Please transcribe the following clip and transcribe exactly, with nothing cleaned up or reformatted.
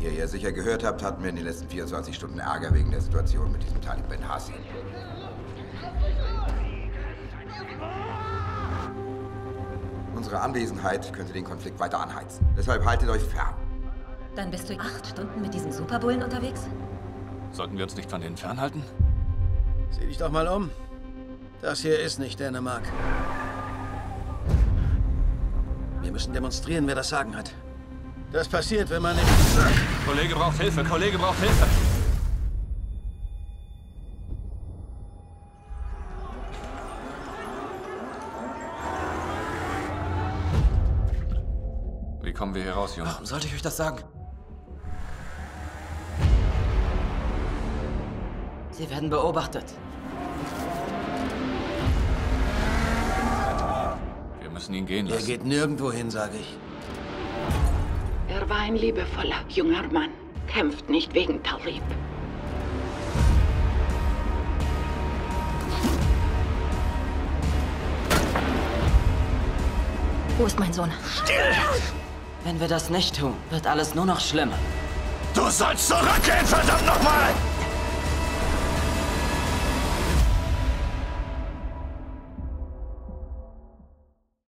Wie ihr ja sicher gehört habt, hatten wir in den letzten vierundzwanzig Stunden Ärger wegen der Situation mit diesem Talib Ben Hassi. Unsere Anwesenheit könnte den Konflikt weiter anheizen. Deshalb haltet euch fern. Dann bist du acht Stunden mit diesem Superbullen unterwegs? Sollten wir uns nicht von denen fernhalten? Sieh dich doch mal um. Das hier ist nicht Dänemark. Wir müssen demonstrieren, wer das Sagen hat. Das passiert, wenn man nicht... Kollege braucht Hilfe! Kollege braucht Hilfe! Wie kommen wir hier raus, Junge? Warum sollte ich euch das sagen? Sie werden beobachtet. Wir müssen ihn gehen lassen. Er geht nirgendwo hin, sage ich. Er war ein liebevoller, junger Mann. Kämpft nicht wegen Talib. Wo ist mein Sohn? Still! Wenn wir das nicht tun, wird alles nur noch schlimmer. Du sollst zurückgehen, verdammt nochmal!